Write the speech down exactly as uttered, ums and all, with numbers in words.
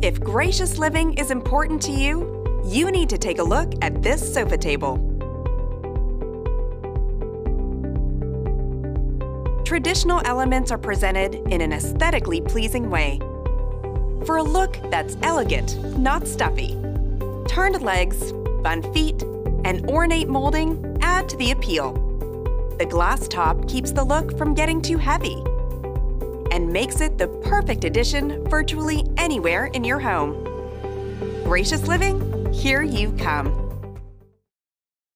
If gracious living is important to you, you need to take a look at this sofa table. Traditional elements are presented in an aesthetically pleasing way, for a look that's elegant, not stuffy. Turned legs, fun feet, and ornate molding add to the appeal. The glass top keeps the look from getting too heavy and makes it the perfect addition virtually anywhere in your home. Gracious living, here you come.